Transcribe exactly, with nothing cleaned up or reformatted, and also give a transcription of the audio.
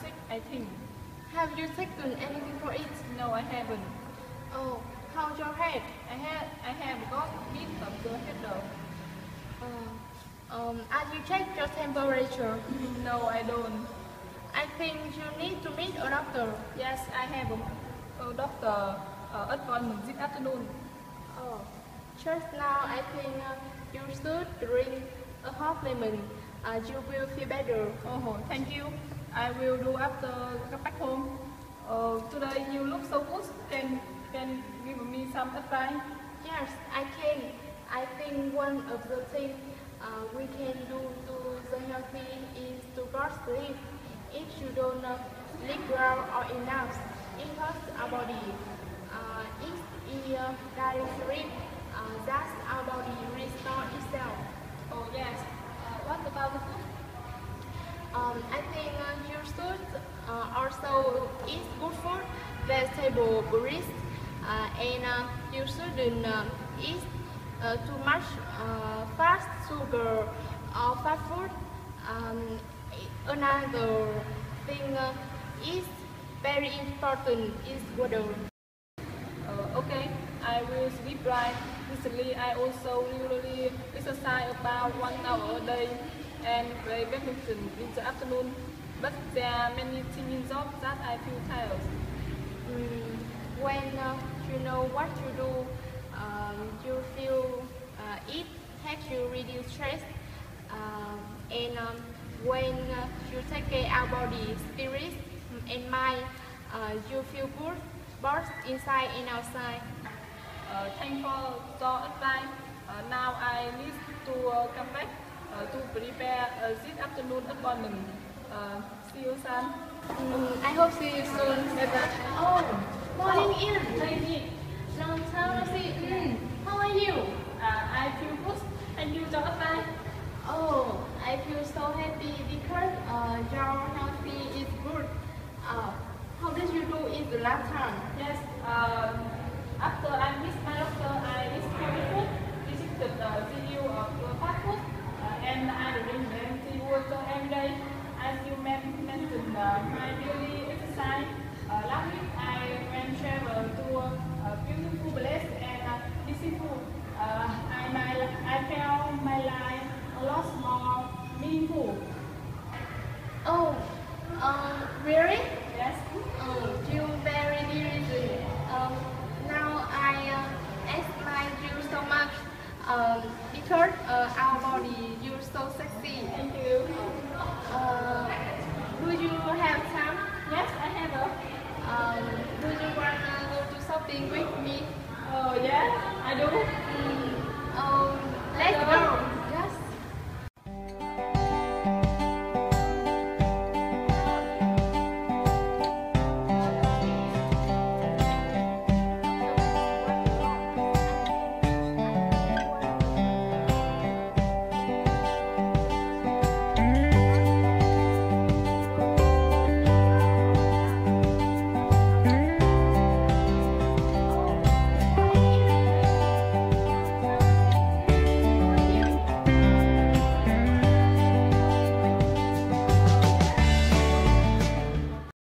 sick, I think. Have you taken anything for it? No, I haven't. Oh, how's your head? I have, I have got a bit of the headache. Uh, um, have you checked your temperature? No, I don't. I think you need to meet a doctor. Yes, I have a, a doctor uh, appointment this afternoon. Oh, just now I think uh, you should drink a hot lemon. Uh, you will feel better. Oh, thank you. I will do after get back home. Uh, today you look so good. Can can give me some advice? Yes, I can. I think one of the things uh, we can do to the healthy is to get sleep. If you don't sleep well or enough, it hurts our body. Uh, if we uh, don't sleep, uh, that's our body restores itself. Oh yes. Uh, what about the food? Um, I think uh, you should uh, also eat good food, vegetable, berries, uh, and uh, you shouldn't uh, eat uh, too much uh, fast sugar or fast food. Um, Another thing uh, is very important is water. Uh, okay, I will sleep right. Recently, I also usually exercise about one hour a day and play badminton in the afternoon. But there are many things jobs that I feel tired. Mm, when uh, you know what you do, um, you feel uh, it helps you reduce stress uh, and. Um, When uh, you take care of our body, spirit, and mind, uh, you feel good, both inside and outside. Uh, thank you for your advice. Uh, now I need to uh, come back uh, to prepare uh, this afternoon appointment. Uh, see you soon. Mm, I hope see you soon. Bye bye. Oh, morning, oh, Ian. Lady. Long time no see. Mm. How are you? Uh, I feel good. And you, your advice? Oh, I feel so happy because uh, your healthy is good. Uh, how did you do in the last time? Yes, uh, after I missed my doctor, I ate healthy food, visited the video of the fast food, uh, and I drink empty water every day. As you mentioned, uh, my daily exercise. Uh, last week, I went travel to a beautiful place and uh, easy food. Uh, I, my, I found my life lot more meaningful. Oh, um, really? Yes. Oh, you very diligent. Um, now I uh, admire you so much. Um, because uh, our body, you're so sexy. Thank you. Uh, do you have time? Yes, I have. A. Um, do you wanna go to shopping with me? Oh yes, I do. Mm. Um, let's go.